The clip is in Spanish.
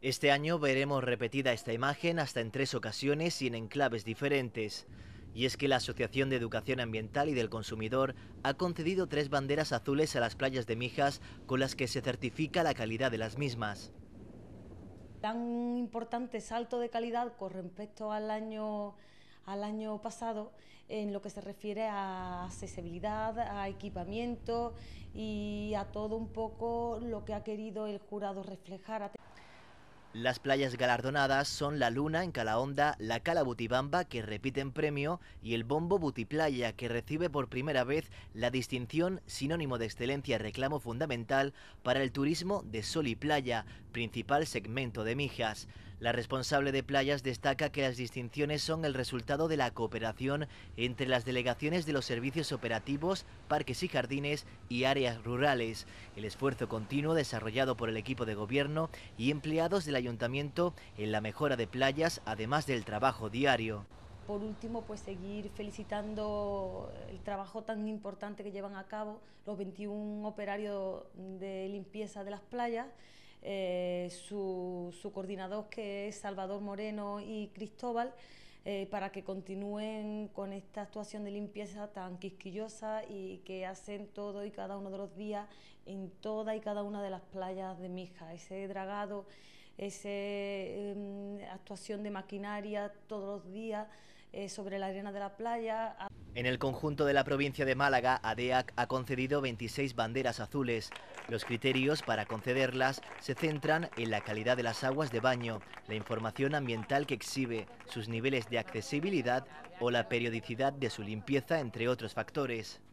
Este año veremos repetida esta imagen hasta en 3 ocasiones y en enclaves diferentes. Y es que la Asociación de Educación Ambiental y del Consumidor ha concedido 3 banderas azules a las playas de Mijas con las que se certifica la calidad de las mismas. Tan importante salto de calidad con respecto al año pasado en lo que se refiere a accesibilidad, a equipamiento y a todo un poco lo que ha querido el jurado reflejar. Las playas galardonadas son La Luna en Cala Honda, la Cala Butibamba, que repiten premio, y el Bombo-Butiplaya, que recibe por primera vez la distinción Sinónimo de Excelencia Reclamo Fundamental para el Turismo de Sol y Playa, principal segmento de Mijas. La responsable de playas destaca que las distinciones son el resultado de la cooperación entre las delegaciones de los servicios operativos, parques y jardines y áreas rurales, el esfuerzo continuo desarrollado por el equipo de gobierno y empleados del ayuntamiento en la mejora de playas, además del trabajo diario. Por último, pues seguir felicitando el trabajo tan importante que llevan a cabo los 21 operarios de limpieza de las playas, su coordinador, que es Salvador Moreno y Cristóbal, para que continúen con esta actuación de limpieza tan quisquillosa y que hacen todo y cada uno de los días en toda y cada una de las playas de Mijas. Ese dragado, esa actuación de maquinaria todos los días sobre la arena de la playa. En el conjunto de la provincia de Málaga, ADEAC ha concedido 26 banderas azules. Los criterios para concederlas se centran en la calidad de las aguas de baño, la información ambiental que exhibe, sus niveles de accesibilidad o la periodicidad de su limpieza, entre otros factores.